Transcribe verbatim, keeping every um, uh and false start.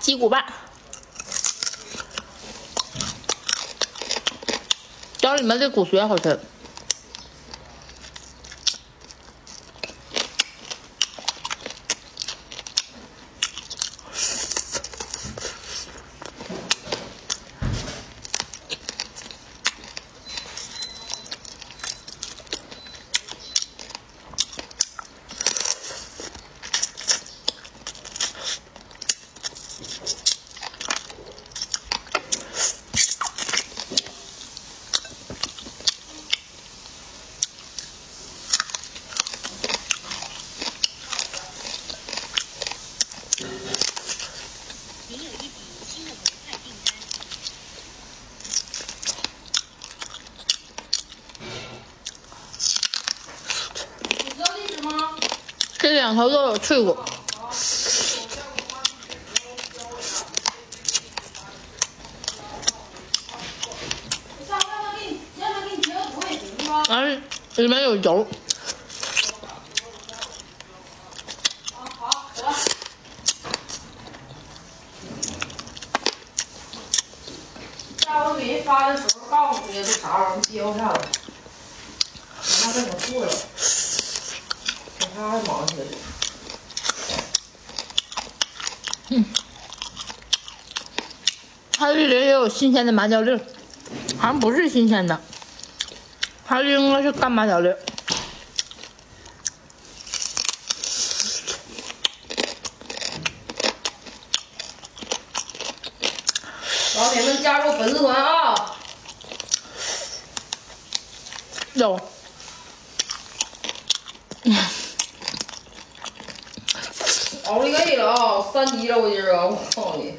鸡骨棒，嚼里面这骨髓好吃。这两头都有去过。哎，里面有油。 发的时候告诉你是啥玩意儿，机油票的，我那给你付了，给他还忙去了。嗯，它这里也有新鲜的麻椒粒，好像不是新鲜的，它应该是干麻椒粒。 老铁们加入粉丝团啊！有，熬累了啊，三级了我今儿啊，我操你！